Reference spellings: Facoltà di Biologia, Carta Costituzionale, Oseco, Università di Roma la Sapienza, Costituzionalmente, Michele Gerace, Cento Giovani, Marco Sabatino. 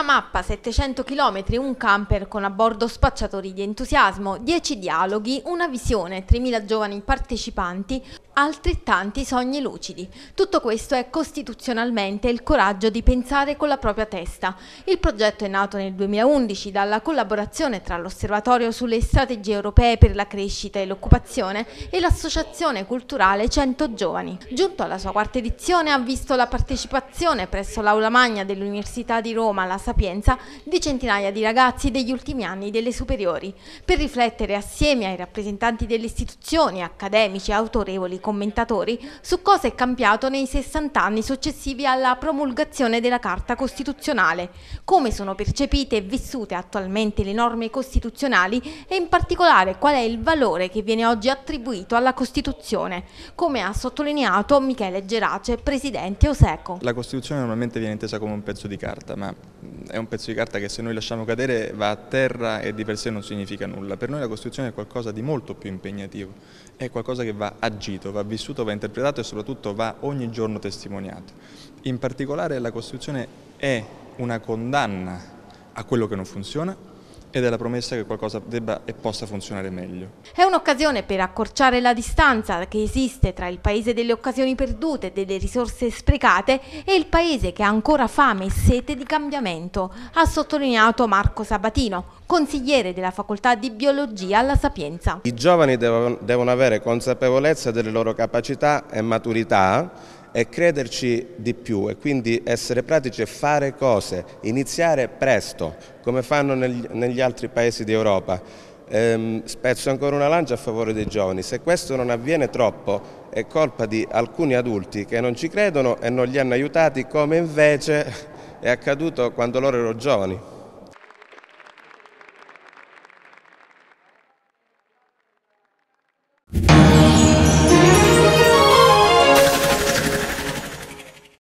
una mappa, 700 km, un camper con a bordo spacciatori di entusiasmo, 10 dialoghi, una visione, 3.000 giovani partecipanti, altrettanti sogni lucidi. Tutto questo è costituzionalmente il coraggio di pensare con la propria testa. Il progetto è nato nel 2011 dalla collaborazione tra l'Osservatorio sulle strategie europee per la crescita e l'occupazione e l'Associazione Culturale 100 Giovani. Giunto alla sua quarta edizione ha visto la partecipazione presso l'Aula Magna dell'Università di Roma la Sapienza di centinaia di ragazzi degli ultimi anni delle superiori, per riflettere assieme ai rappresentanti delle istituzioni, accademici e autorevoli commentatori su cosa è cambiato nei 60 anni successivi alla promulgazione della Carta Costituzionale, come sono percepite e vissute attualmente le norme costituzionali e in particolare qual è il valore che viene oggi attribuito alla Costituzione, come ha sottolineato Michele Gerace, presidente Oseco. La Costituzione normalmente viene intesa come un pezzo di carta, ma è un pezzo di carta che se noi lasciamo cadere va a terra e di per sé non significa nulla. Per noi la Costituzione è qualcosa di molto più impegnativo, è qualcosa che va agito, va vissuto, va interpretato e soprattutto va ogni giorno testimoniato. In particolare la Costituzione è una condanna a quello che non funziona ed è la promessa che qualcosa debba e possa funzionare meglio. È un'occasione per accorciare la distanza che esiste tra il paese delle occasioni perdute, delle risorse sprecate e il paese che ha ancora fame e sete di cambiamento, ha sottolineato Marco Sabatino, consigliere della Facoltà di Biologia alla Sapienza. I giovani devono avere consapevolezza delle loro capacità e maturità e crederci di più, e quindi essere pratici e fare cose, iniziare presto come fanno negli altri paesi d'Europa. Spezzo ancora una lancia a favore dei giovani: se questo non avviene troppo è colpa di alcuni adulti che non ci credono e non li hanno aiutati, come invece è accaduto quando loro erano giovani.